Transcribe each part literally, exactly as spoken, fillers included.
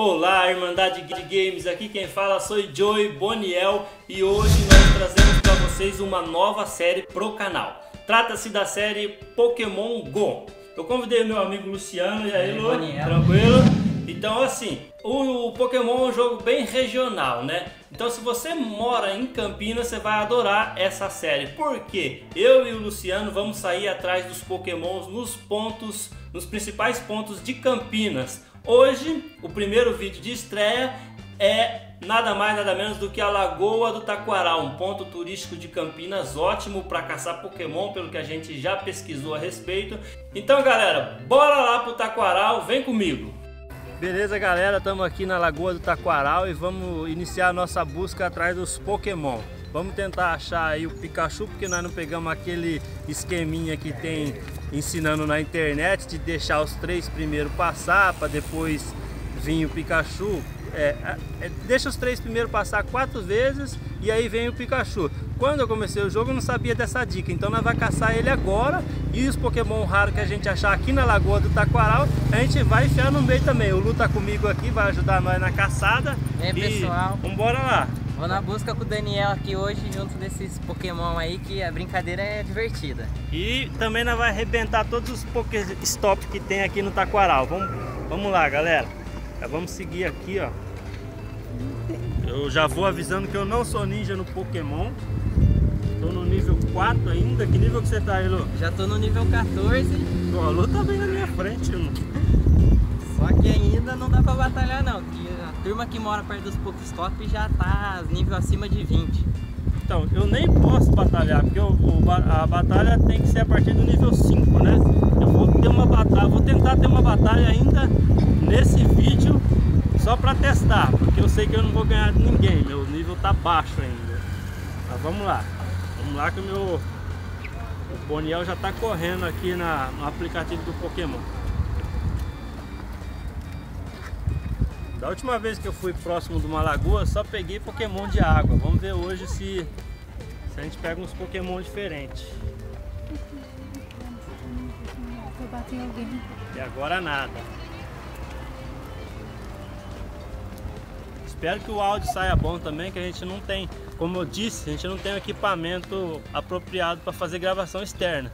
Olá, Irmandade Games, aqui quem fala sou o Joey Boniel e hoje nós trazemos para vocês uma nova série pro canal. Trata-se da série Pokémon Go. Eu convidei meu amigo Luciano, e aí, Lu? Tranquilo? Então, assim, o Pokémon é um jogo bem regional, né? Então, se você mora em Campinas, você vai adorar essa série. Por quê? Eu e o Luciano vamos sair atrás dos Pokémons nos pontos, nos principais pontos de Campinas. Hoje, o primeiro vídeo de estreia é nada mais nada menos do que a Lagoa do Taquaral, um ponto turístico de Campinas ótimo para caçar Pokémon, pelo que a gente já pesquisou a respeito. Então, galera, bora lá pro Taquaral, vem comigo! Beleza, galera, estamos aqui na Lagoa do Taquaral e vamos iniciar a nossa busca atrás dos Pokémon. Vamos tentar achar aí o Pikachu, porque nós não pegamos aquele esqueminha que tem ensinando na internet de deixar os três primeiro passar para depois vir o Pikachu. É, é, deixa os três primeiro passar quatro vezes e aí vem o Pikachu. Quando eu comecei o jogo eu não sabia dessa dica, então nós vamos caçar ele agora. E os Pokémon raros que a gente achar aqui na Lagoa do Taquaral, a gente vai enfiar no meio também. O Lu tá comigo aqui, vai ajudar nós na caçada. E, pessoal, vambora lá. Vou na busca com o Daniel aqui hoje, junto desses Pokémon aí, que a brincadeira é divertida. E também nós vamos arrebentar todos os Pokéstops que tem aqui no Taquaral. Vamos, vamos lá, galera. Já vamos seguir aqui, ó. Eu já vou avisando que eu não sou ninja no Pokémon. Tô no nível quatro ainda. Que nível que você tá aí, Lu? Já tô no nível quatorze. Pô, a Lu tá bem na minha frente, mano. Só que ainda não dá pra batalhar, não. A turma que mora perto dos Pokéstops já tá nível acima de vinte. Então, eu nem posso batalhar, porque eu, a batalha tem que ser a partir do nível cinco, né? Eu vou ter uma batalha, vou tentar ter uma batalha ainda nesse vídeo, só pra testar, porque eu sei que eu não vou ganhar de ninguém, meu nível tá baixo ainda. Mas vamos lá, vamos lá que o meu o Boniel já tá correndo aqui na, no aplicativo do Pokémon. Da última vez que eu fui próximo de uma lagoa, só peguei Pokémon de água. Vamos ver hoje se, se a gente pega uns Pokémon diferentes. E agora nada. Espero que o áudio saia bom também, que a gente não tem, como eu disse, a gente não tem o equipamento apropriado para fazer gravação externa.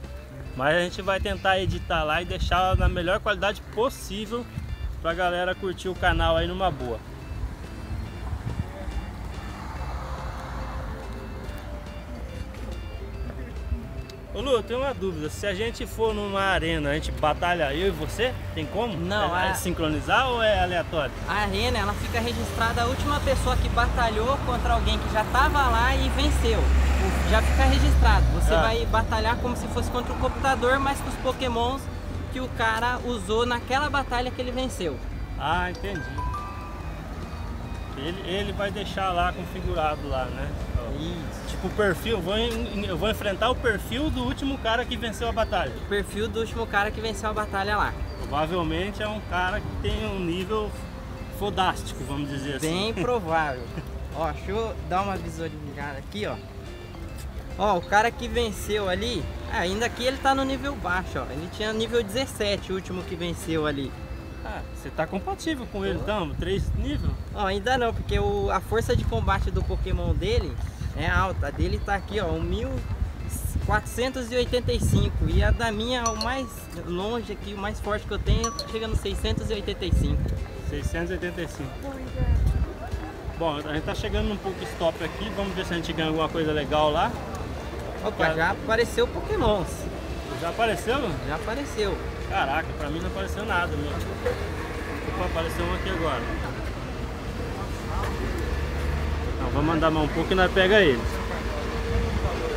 Mas a gente vai tentar editar lá e deixar na melhor qualidade possível, pra galera curtir o canal aí numa boa. Ô Lu, eu tenho uma dúvida, se a gente for numa arena, a gente batalha eu e você? Tem como? Não, é, a... é sincronizar ou é aleatório? A arena, ela fica registrada a última pessoa que batalhou contra alguém que já tava lá e venceu. Já fica registrado, você ah. vai batalhar como se fosse contra o computador, mas com os Pokémons que o cara usou naquela batalha que ele venceu. Ah, entendi. Ele, ele vai deixar lá configurado lá, né? Isso. Tipo o perfil, vou, eu vou enfrentar o perfil do último cara que venceu a batalha. O perfil do último cara que venceu a batalha lá. Provavelmente é um cara que tem um nível fodástico, vamos dizer assim. Bem provável. Ó, deixa eu dar uma visualizada aqui, ó. Ó, o cara que venceu ali, ainda que ele tá no nível baixo, ó. Ele tinha nível dezessete, o último que venceu ali. Ah, você tá compatível com ele, então? Três níveis? Ó, ainda não, porque o, a força de combate do Pokémon dele é alta. A dele tá aqui, ó, mil quatrocentos e oitenta e cinco. E a da minha, o mais longe aqui, o mais forte que eu tenho, chega no seiscentos e oitenta e cinco. seiscentos e oitenta e cinco. Bom, a gente tá chegando num Pokéstop aqui, vamos ver se a gente ganha alguma coisa legal lá. Opa, já apareceu Pokémons. Já apareceu? Já apareceu. Caraca, pra mim não apareceu nada, meu. Opa, apareceu um aqui agora. Então, vamos mandar mais um pouco e nós pega ele. Pokémon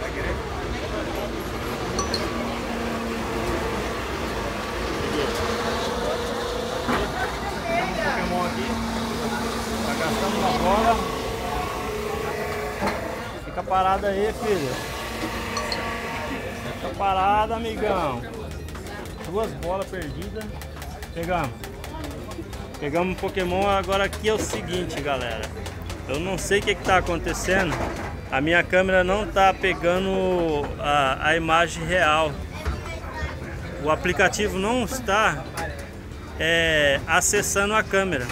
aqui. Tá gastando uma bola. Fica parado aí, filho. Tá parada, amigão. Duas bolas perdidas. Pegamos. Pegamos um Pokémon. Agora aqui é o seguinte, galera. Eu não sei o que, que tá acontecendo. A minha câmera não tá pegando a, a imagem real. O aplicativo não está é, acessando a câmera.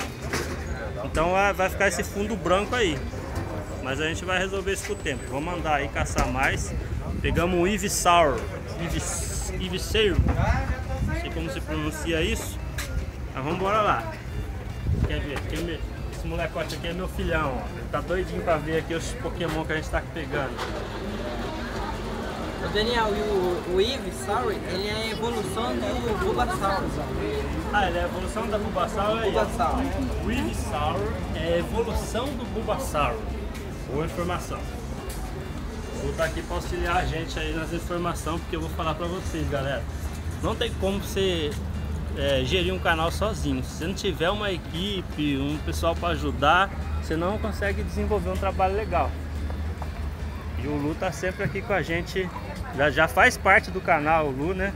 Então vai ficar esse fundo branco aí. Mas a gente vai resolver isso com o tempo. Vamos andar aí, caçar mais. Pegamos um Ivysaur. Ivysaur. Não sei como se pronuncia isso. Mas vamos embora lá. Quer ver? Quer ver? Esse molecote aqui é meu filhão. Ó. Ele tá doidinho pra ver aqui os Pokémon que a gente tá pegando. O Daniel, e o, o Ivysaur, ele é a evolução do Bulbasaur. Ah, ele é a evolução da Bulbasaur. Bulbasaur. O Ivysaur é a evolução do Bulbasaur. Boa informação. Vou estar aqui para auxiliar a gente aí nas informações, porque eu vou falar para vocês, galera. Não tem como você é, gerir um canal sozinho. Se você não tiver uma equipe, um pessoal para ajudar, você não consegue desenvolver um trabalho legal. E o Lu tá sempre aqui com a gente, já, já faz parte do canal, o Lu, né?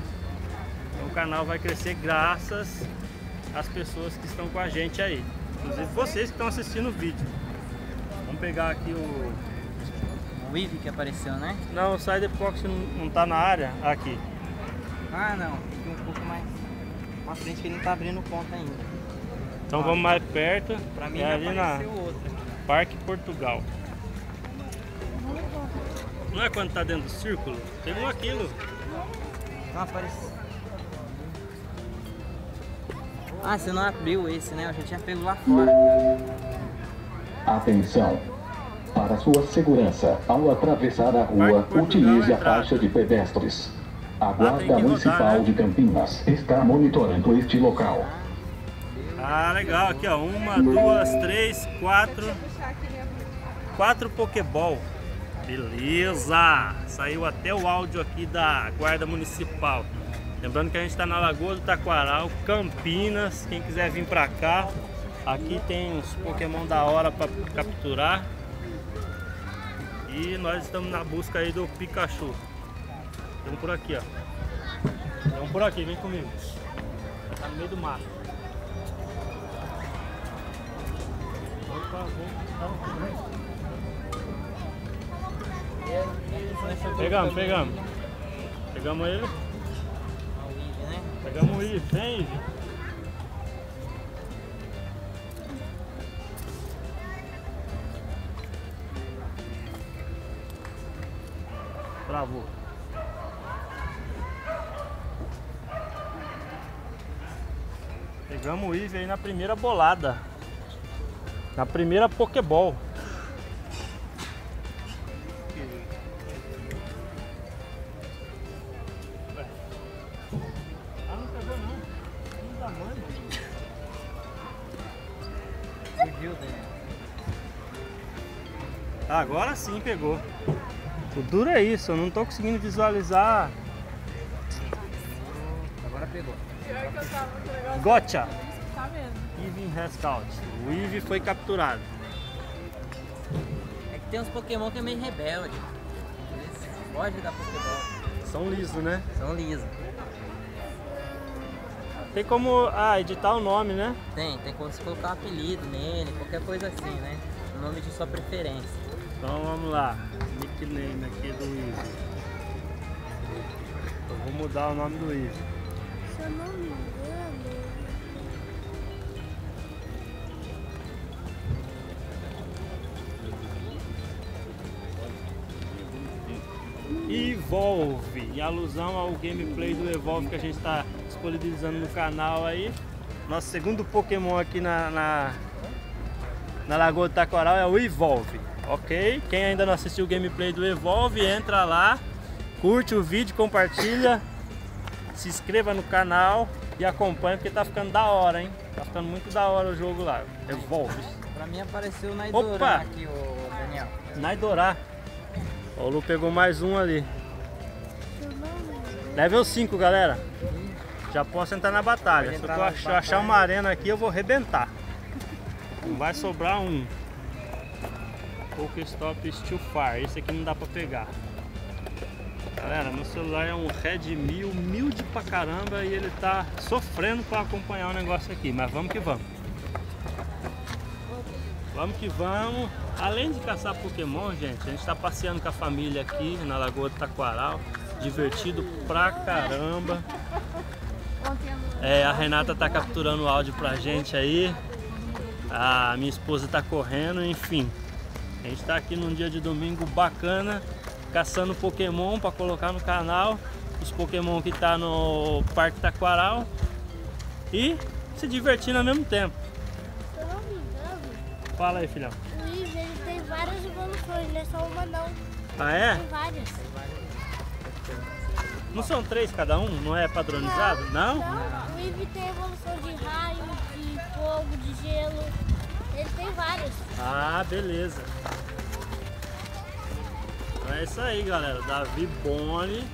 Então, o canal vai crescer graças às pessoas que estão com a gente aí. Inclusive vocês que estão assistindo o vídeo. Vamos pegar aqui o... O Eevee que apareceu, né? Não, sai depois que não tá na área. Aqui. Ah, não. Tem um pouco mais pra frente que ele não tá abrindo conta ainda. Então ah, vamos mais perto. Pra mim é ali na outra. Parque Portugal. Não é quando tá dentro do círculo? Tem um aquilo. Não apareceu. Ah, você não abriu esse, né? Eu já tinha pego lá fora. Atenção! Para sua segurança, ao atravessar a rua, utilize a faixa de pedestres. A Guarda Municipal de Campinas está monitorando este local. Ah, legal. Aqui, ó. Uma, duas, três, quatro. Quatro Pokéball. Beleza! Saiu até o áudio aqui da Guarda Municipal. Lembrando que a gente está na Lagoa do Taquaral, Campinas. Quem quiser vir para cá, aqui tem uns Pokémon da hora para capturar. E nós estamos na busca aí do Pikachu. Vamos por aqui, ó. Vamos por aqui, vem comigo. Tá no meio do mato. Opa, vem. Pegamos, pegamos. Pegamos ele. Pegamos o Eevee, vem. Travou. Pegamos o Eevee aí na primeira bolada. Na primeira Pokéball. Agora sim pegou. O duro é isso, eu não tô conseguindo visualizar. Agora pegou. Gotcha! Eevee Rescount. O Eevee foi capturado. É que tem uns Pokémon que é meio rebelde. Eles fogem da Pokébola. São lisos, né? São lisos. Tem como ah, editar o nome, né? Tem, tem como se colocar um apelido nele, qualquer coisa assim, né? O nome de sua preferência. Então vamos lá. Nickname aqui do Eevee. Eu vou mudar o nome do Eevee. Se eu não me engano. Evolve. Em alusão ao gameplay do Evolve que a gente está disponibilizando no canal aí. Nosso segundo Pokémon aqui na, na, na Lagoa do Taquaral é o Evolve. Ok? Quem ainda não assistiu o gameplay do Evolve, entra lá, curte o vídeo, compartilha, se inscreva no canal e acompanha, porque tá ficando da hora, hein? Tá ficando muito da hora o jogo lá, Evolve. Pra mim apareceu o Naidorá. Opa! Aqui, o Daniel. Naidorá. O Lu pegou mais um ali. Level cinco, galera. Já posso entrar na batalha. Se eu ach batalha. achar uma arena aqui, eu vou arrebentar. Não vai sobrar um. Pokéstop is too far. Esse aqui não dá pra pegar. Galera, meu celular é um Redmi humilde pra caramba e ele tá sofrendo pra acompanhar o negócio aqui. Mas vamos que vamos. Vamos que vamos. Além de caçar Pokémon, gente, a gente tá passeando com a família aqui na Lagoa do Taquaral. Divertido pra caramba. É, a Renata tá capturando o áudio pra gente aí. A minha esposa tá correndo, enfim. A gente tá aqui num dia de domingo bacana, caçando Pokémon para colocar no canal. Os Pokémon que tá no Parque Taquaral. E se divertindo ao mesmo tempo. Se eu não me engano... Fala aí, filhão. Luiz, ele tem várias evoluções, não é só uma não. Ah, é? Tem várias. Não são três cada um? Não é padronizado? Não? Não, não. O Eevee tem evolução de raio, de fogo, de gelo. Ele tem várias. Ah, beleza. Então é isso aí, galera. Davi Boni.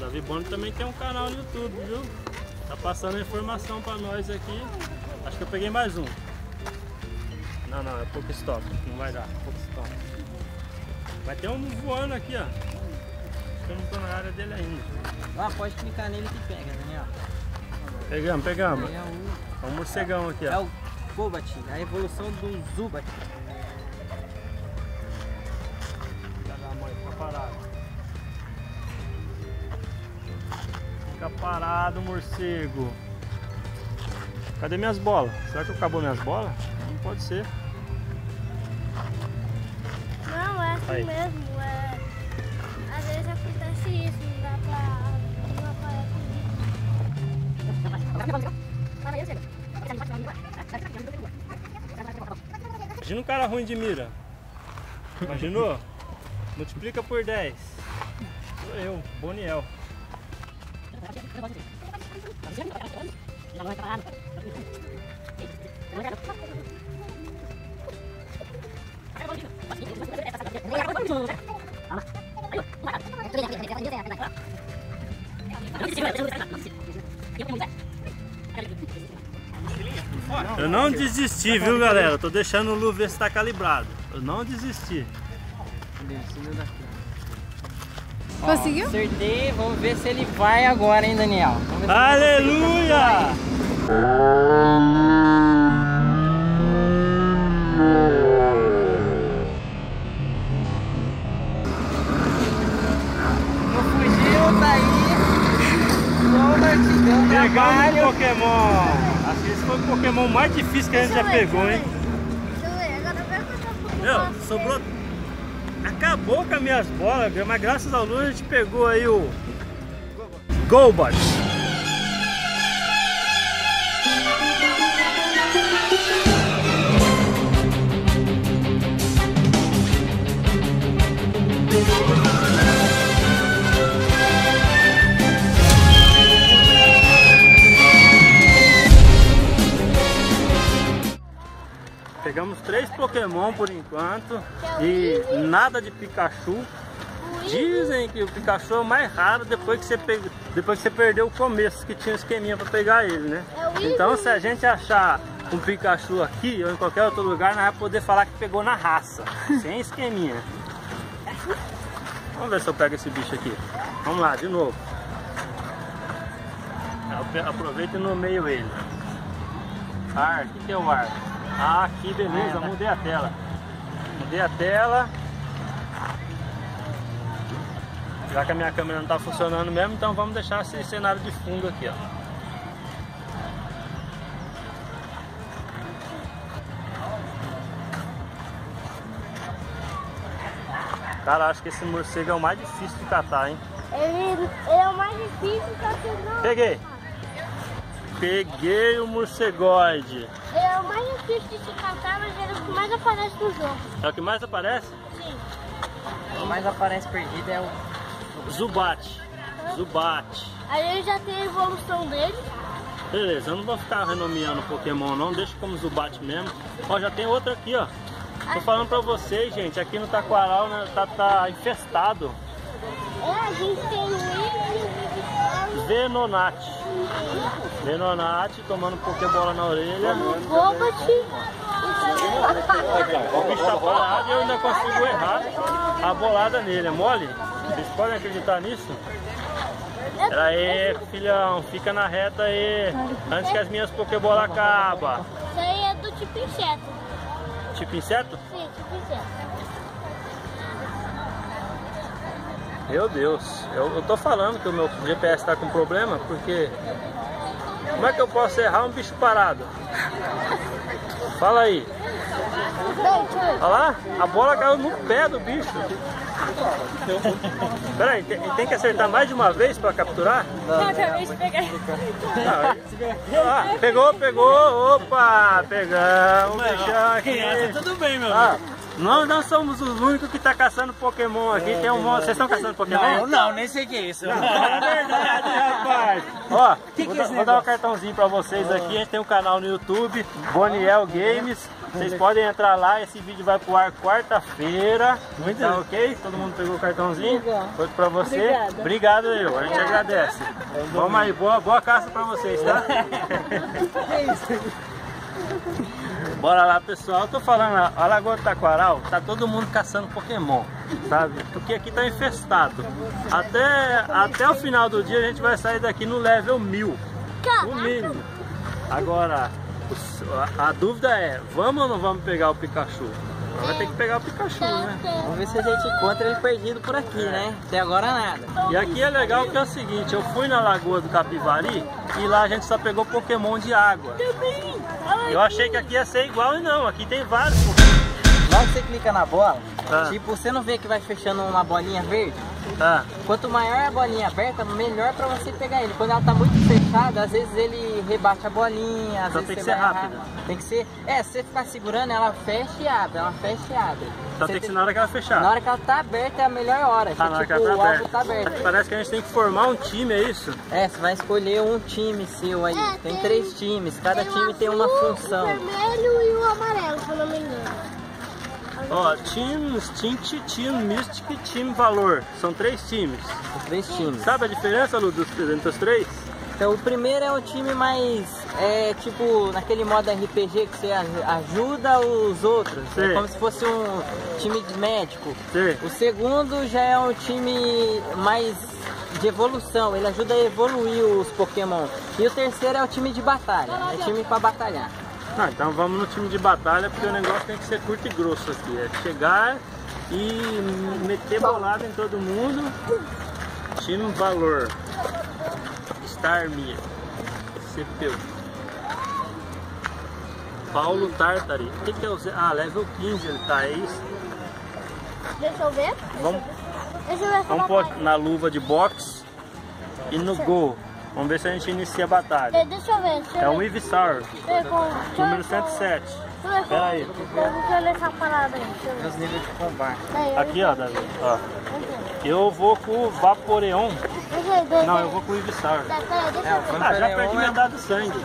Davi Boni também tem um canal no YouTube, viu? Tá passando a informação pra nós aqui. Acho que eu peguei mais um. Não, não. É Pokéstop. Não vai dar. Pokéstop. Vai ter um voando aqui, ó. Eu não tô na área dele ainda. Ah, pode clicar nele que pega, Daniel. Pegamos, pegamos. É um... é um morcegão aqui, ó. É o Golbat, a evolução do Zubat. Cuidado da mãe, fica parado. Fica parado, morcego. Cadê minhas bolas? Será que acabou minhas bolas? Não pode ser. Não, é assim aí. Mesmo. Imagina um cara ruim de mira. Imaginou? Multiplica por dez. Sou eu, Boniel. Eu não desisti, viu, galera? Eu tô deixando o Lu ver se tá calibrado. Eu não desisti. Conseguiu? Ó, acertei, vamos ver se ele vai agora, hein, Daniel? Aleluia! Pegamos um Pokémon! Acho que esse foi o Pokémon mais difícil que a gente já pegou, hein? Meu, sobrou... Acabou com as minhas bolas, mas graças ao Lula a gente pegou aí o... Golbat! Pegamos três Pokémon por enquanto e nada de Pikachu. Dizem que o Pikachu é o mais raro depois que você, pega, depois que você perdeu o começo, que tinha um esqueminha para pegar ele, né? Então se a gente achar um Pikachu aqui ou em qualquer outro lugar, nós vamos poder falar que pegou na raça, sem esqueminha. Vamos ver se eu pego esse bicho aqui. Vamos lá, de novo. Aproveita e nomeio ele. Ar, o que, que é o ar? Ah, que beleza, mudei a tela. Mudei a tela. Já que a minha câmera não tá funcionando mesmo, então vamos deixar esse cenário de fundo aqui, ó. Cara, acho que esse morcego é o mais difícil de catar, hein? Ele, ele é o mais difícil de catar. Peguei! Peguei o morcegoide. Ele é o mais difícil de se catar, mas ele é o que mais aparece no jogo. É o que mais aparece? Sim. O mais aparece perdido é o... Zubat. Hã? Zubat. Aí ele já tem a evolução dele. Beleza, eu não vou ficar renomeando Pokémon não, deixa como Zubat mesmo. Ó, já tem outro aqui, ó. Tô falando pra vocês, gente, aqui no Taquaral, né, tá, tá infestado. É, a gente tem o Lenonate. Lenonate tomando Pokébola na orelha. O bicho tá parado e eu ainda consigo errar a bolada nele, é mole? Vocês podem acreditar nisso? Pera aí, filhão, fica na reta aí, antes que as minhas Pokébola acabam. Isso aí é do tipo inseto. Tipo inseto? Sim, tipo inseto. Meu Deus, eu, eu tô falando que o meu G P S tá com problema, porque Como é que eu posso errar um bicho parado? Fala aí. Olha lá, a bola caiu no pé do bicho. Espera aí, tem, tem que acertar mais de uma vez para capturar? Não, acabei de pegar. Ah, pegou, pegou, opa, pegamos o bichão aqui. Tudo bem, meu amigo. Nós não somos os únicos que tá caçando Pokémon aqui. Tem um monte. Vocês estão caçando Pokémon? Não, não, nem sei o que é isso. Não, é verdade, rapaz. Ó, que vou, que é vou dar um cartãozinho pra vocês aqui. A gente tem um canal no YouTube, BonielGames. Vocês podem entrar lá. Esse vídeo vai pro ar quarta-feira. Tá ok? Todo mundo pegou o cartãozinho? Foi pra você. Obrigada. Obrigado, eu. A gente agradece. Vamos aí, boa, boa caça pra vocês, tá? É isso. Bora lá, pessoal, eu tô falando, a Lagoa do Taquaral, tá todo mundo caçando Pokémon, sabe? Porque aqui tá infestado. Até, até o final do dia a gente vai sair daqui no level mil, o mínimo. Agora, a dúvida é, vamos ou não vamos pegar o Pikachu? Vai ter que pegar o Pikachu, né? Vamos ver se a gente encontra ele perdido por aqui, é, né? Até agora nada. E aqui é legal que é o seguinte, eu fui na Lagoa do Capivari e lá a gente só pegou Pokémon de água. Eu achei que aqui ia ser igual e não, aqui tem vários Pokémon. Lá que você clica na bola, ah, tipo, você não vê que vai fechando uma bolinha verde? Ah. Quanto maior a bolinha aberta, melhor pra você pegar ele. Quando ela tá muito fechada, às vezes ele rebate a bolinha, às só vezes tem que ser rápido. Errar. Tem que ser... É, se você ficar segurando, ela fecha e abre, ela fecha e abre. Só tem que ser na hora que ela fechar. Na hora que ela tá aberta é a melhor hora. Ah, que, tipo, o alvo tá aberto. Parece que a gente tem que formar um time, é isso? É, você vai escolher um time seu aí. É, tem, tem três times, cada tem time tem uma função. O vermelho e o amarelo, se eu não me engano. Ó, oh, Team Instinct, Team Mystic e Team Valor. São três times. Os três times. Sabe a diferença, Lu, dos, entre os três? Então, o primeiro é um time mais, é, tipo, naquele modo R P G que você ajuda os outros. Sim. É como se fosse um time de médico. Sim. O segundo já é um time mais de evolução. Ele ajuda a evoluir os Pokémon. E o terceiro é o time de batalha. É time pra batalhar. Ah, então vamos no time de batalha, porque o negócio tem que ser curto e grosso aqui. É chegar e meter bolada em todo mundo. Time Valor. Starmie. C P U. Paulo Tartari. O que, que é o Z? Ah, level quinze ele tá, é isso? Deixa eu ver. Vamos, Deixa eu ver vamos pôr na luva de boxe e no gol. Vamos ver se a gente inicia a batalha. Deixa eu ver. Deixa eu é um Ivysaur. Número cento e sete. Espera aí. Deixa eu ler essa parada aí. Os níveis de combate. Aqui, ó, Davi. Ó. Eu vou com o Vaporeon. Não, eu vou com o Ivysaur. Ah, já perdi metade do sangue.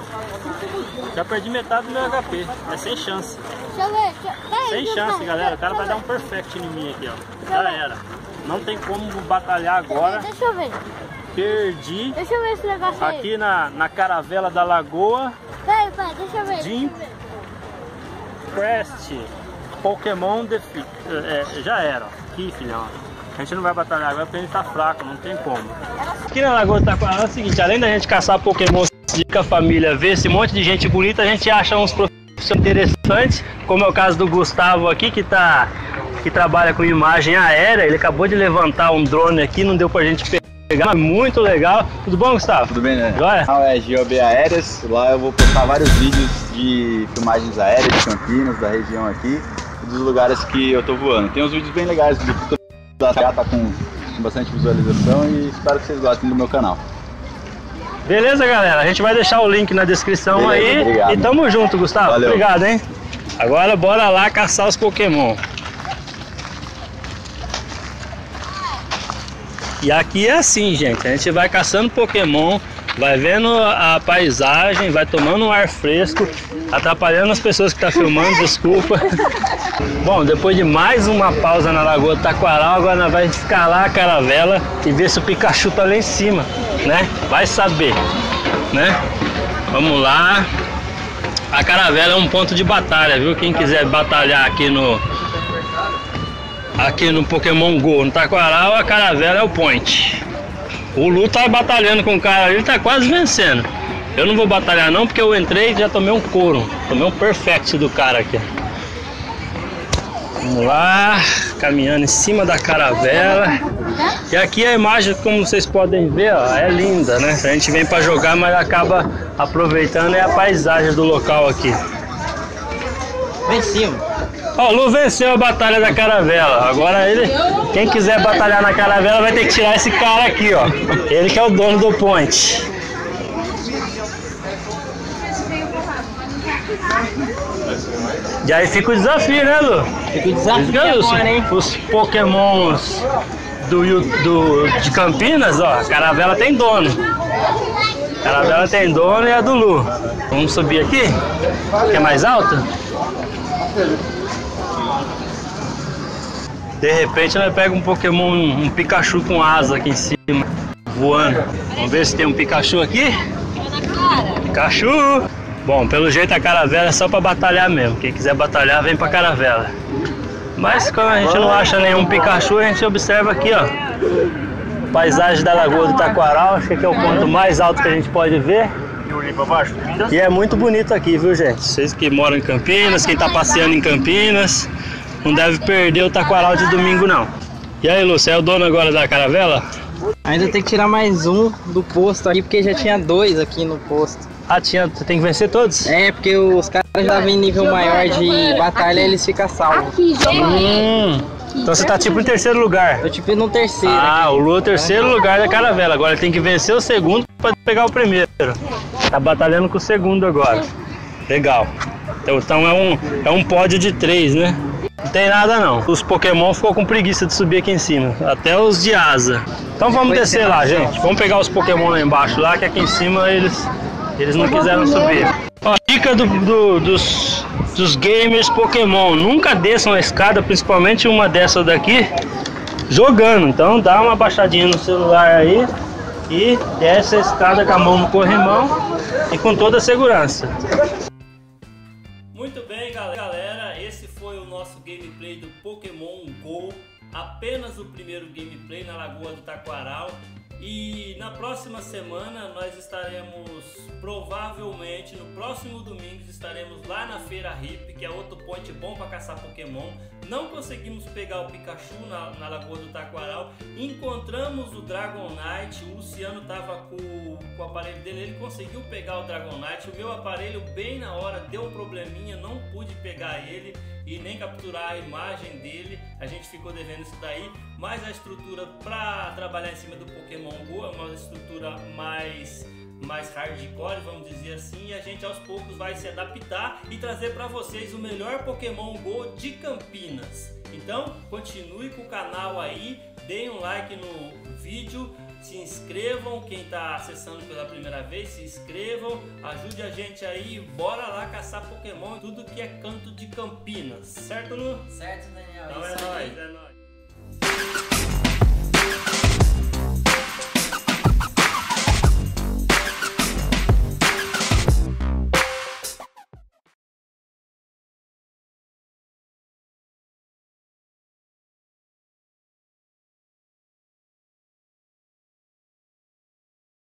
Já perdi metade do meu H P. É sem chance. Deixa eu ver. Sem chance, galera. O cara vai dar um perfect em mim aqui, ó. Já era. Não tem como batalhar agora. Deixa eu ver. Perdi. Deixa eu ver esse negócio aqui aí. Na, na caravela da lagoa. Peraí, pai, deixa eu ver. Jim Prest. Pokémon Defi. É, já era. Aqui, filhão. A gente não vai batalhar agora porque ele tá fraco, não tem como. Aqui na Lagoa do Taquaral é o seguinte: além da gente caçar Pokémon, dica família, ver esse monte de gente bonita, a gente acha uns profissionais interessantes, como é o caso do Gustavo aqui, que tá, que trabalha com imagem aérea. Ele acabou de levantar um drone aqui, não deu pra gente pegar. Legal, muito legal. Tudo bom, Gustavo? Tudo bem, né? Joia? Ah, é G O B Aéreas. Lá eu vou postar vários vídeos de filmagens aéreas de Campinas, da região aqui, dos lugares que eu tô voando. Tem uns vídeos bem legais do futuro da tá com bastante visualização e espero que vocês gostem do meu canal. Beleza, galera? A gente vai deixar o link na descrição. Beleza, aí. Obrigado. E tamo junto, Gustavo. Valeu. Obrigado, hein? Agora bora lá caçar os Pokémon. E aqui é assim, gente, a gente vai caçando Pokémon, vai vendo a paisagem, vai tomando um ar fresco, atrapalhando as pessoas que estão filmando, desculpa. Bom, depois de mais uma pausa na Lagoa do Taquaral, agora nós vamos ficar lá a caravela e ver se o Pikachu tá lá em cima, né? Vai saber, né? Vamos lá. A caravela é um ponto de batalha, viu? Quem quiser batalhar aqui no... Aqui no Pokémon Go, no Taquaral, a caravela é o point. O Lu tá batalhando com o cara ali, ele tá quase vencendo. Eu não vou batalhar não, porque eu entrei e já tomei um couro. Tomei um perfect do cara aqui. Vamos lá, caminhando em cima da caravela. E aqui a imagem, como vocês podem ver, ó, é linda, né? A gente vem para jogar, mas acaba aproveitando é a paisagem do local aqui. Vencimos. Ó, Lu venceu a batalha da caravela. Agora ele, quem quiser batalhar na caravela vai ter que tirar esse cara aqui, ó. Ele que é o dono do ponte. E aí fica o desafio, né, Lu? Fica o desafio agora, hein? Os pokémons do, do, de Campinas, ó, a caravela tem dono. A caravela tem dono e a do Lu. Vamos subir aqui? Que é mais alto? De repente ela pega um Pokémon, um Pikachu com asa aqui em cima, voando. Vamos ver se tem um Pikachu aqui. Pikachu! Bom, pelo jeito a caravela é só pra batalhar mesmo. Quem quiser batalhar, vem pra caravela. Mas como a gente não acha nenhum Pikachu, a gente observa aqui, ó, a paisagem da Lagoa do Taquaral. Acho que é o ponto mais alto que a gente pode ver. E é muito bonito aqui, viu, gente? Vocês que moram em Campinas, quem tá passeando em Campinas, não deve perder o Taquaral de domingo, não. E aí, Lu, você é o dono agora da caravela? Ainda tem que tirar mais um do posto aqui, porque já tinha dois aqui no posto. Ah, tinha, tem que vencer todos? É, porque os caras já vêm em nível maior de batalha, eles ficam salvos. Hum, então você tá tipo em terceiro lugar? Eu tipo no terceiro. Ah, aqui. O Lu é o terceiro lugar da caravela, agora ele tem que vencer o segundo pra pegar o primeiro. Tá batalhando com o segundo agora. Legal. Então, então é, um, é um pódio de três, né? Não tem nada não. Os Pokémon ficou com preguiça de subir aqui em cima. Até os de asa. Então vamos descer lá, gente. Vamos pegar os Pokémon lá embaixo, lá que aqui em cima eles... Eles não quiseram subir. Ó, dica do, do, dos, dos gamers Pokémon. Nunca desçam a escada, principalmente uma dessa daqui, jogando. Então dá uma baixadinha no celular aí e desce a escada com a mão no corrimão e com toda a segurança. Muito bem, galera. Esse foi o nosso gameplay do Pokémon Go. Apenas o primeiro gameplay na Lagoa do Taquaral. E na próxima semana nós estaremos, provavelmente, no próximo domingo, estaremos lá na Feira Hippie, que é outro ponte bom para caçar Pokémon. Não conseguimos pegar o Pikachu na, na Lagoa do Taquaral, encontramos o Dragonite, o Luciano estava com, com o aparelho dele, ele conseguiu pegar o Dragonite, o meu aparelho bem na hora deu um probleminha, não pude pegar ele e nem capturar a imagem dele, a gente ficou devendo isso daí, mas a estrutura para trabalhar em cima do Pokémon Go é uma estrutura mais, mais hardcore, vamos dizer assim, e a gente aos poucos vai se adaptar e trazer para vocês o melhor Pokémon Go de Campinas. Então continue com o canal aí, deem um like no vídeo, se inscrevam, quem está acessando pela primeira vez, se inscrevam, ajude a gente aí, bora lá caçar Pokémon, tudo que é canto de Campinas, certo, Lu? Certo, Daniel. Então é nóis, é nóis.